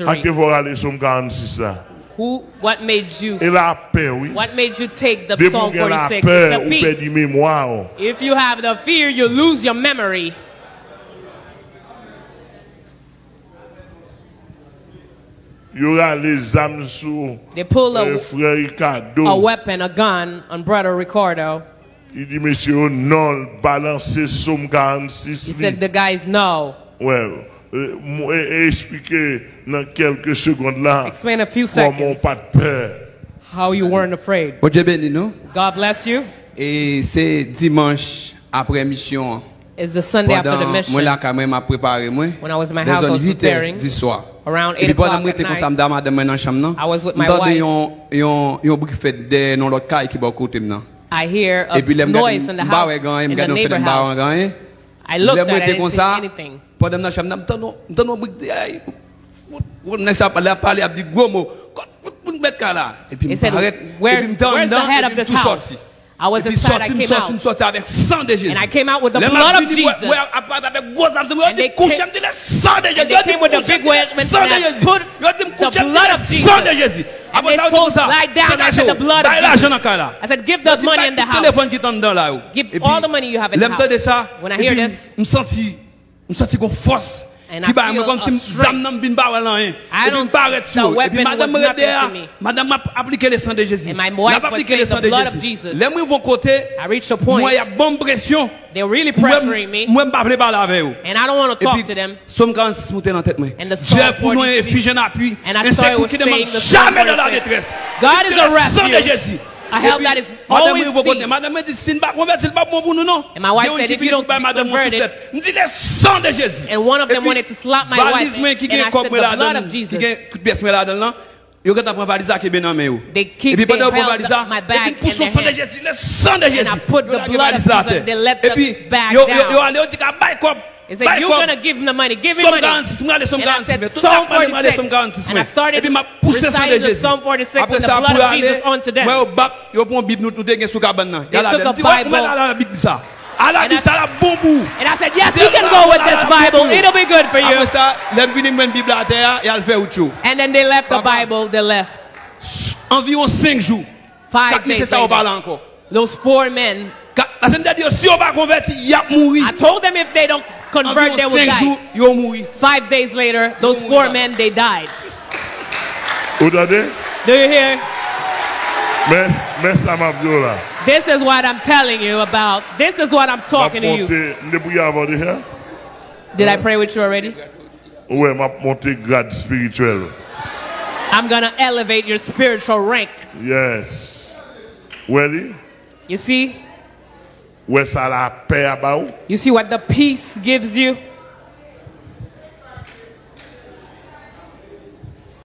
What made you? What made you take the Psalm 46? The peace. If you have the fear, you lose your memory. They pull a weapon, a gun, on Brother Ricardo. He said, the guys know. Well, explain a few seconds how you weren't afraid. God bless you. It's the Sunday after the mission. When I was in my house, I was preparing. Around 8 o'clock at night, I was with my wife. I hear a noise in the house, in the neighbor house. I looked at it, I didn't see anything. It said, where's the head of this house? I was inside, I came out, and I came out with the blood of Jesus, and they came with the big weapons, and I put the blood of Jesus, and they told, lie down. I said, the blood of Jesus. I said, give the money in the house, give all the money you have in the house. When I hear this, and I feel a strength. I don't see the weapon was nothing to me. And my wife was saying the blood of Jesus. I reached a point. They're really pressuring me. And I don't want to talk to them. And the Psalm 46. And I saw it was saying the Psalm 46. God is a refuge. I help that is always me. And my wife said, if you don't be converted, and one of them wanted to slap my wife, and I said, the blood of Jesus. They kicked my bag in their hand, and I put the blood of Jesus, and they let the bag down. He said, you're going to give him the money. Give him money. And I said, Psalm 46. And I started reciting the Psalm 46 with the blood of Jesus on to them. They took a Bible. And I said, yes, you can go with this Bible. It'll be good for you. And then they left the Bible. They left. 5 days later, those 4 men. I told them if they don't convert, they will die. 5 days later, those 4 men, they died. Do you hear? This is what I'm telling you about. This is what I'm talking to you. Did I pray with you already? I'm going to elevate your spiritual rank. Yes. Ready? You see? You see what the peace gives you?